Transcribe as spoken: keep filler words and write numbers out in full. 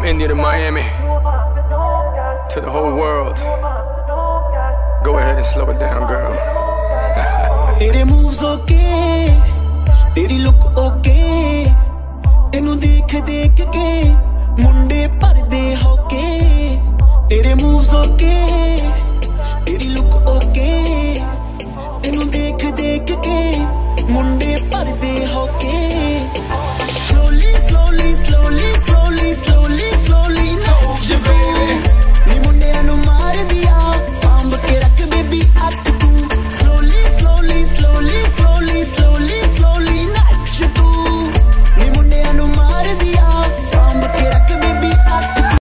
From India to Miami, to the whole world. Go ahead and slow it down, girl. Tere moves okay, teri look okay. Tenu dekh dekh ke munde parde ho ke. Tere moves okay, teri look okay. Tenu dekh dekh ke munde parde ho ke. Slowly, slowly, slowly.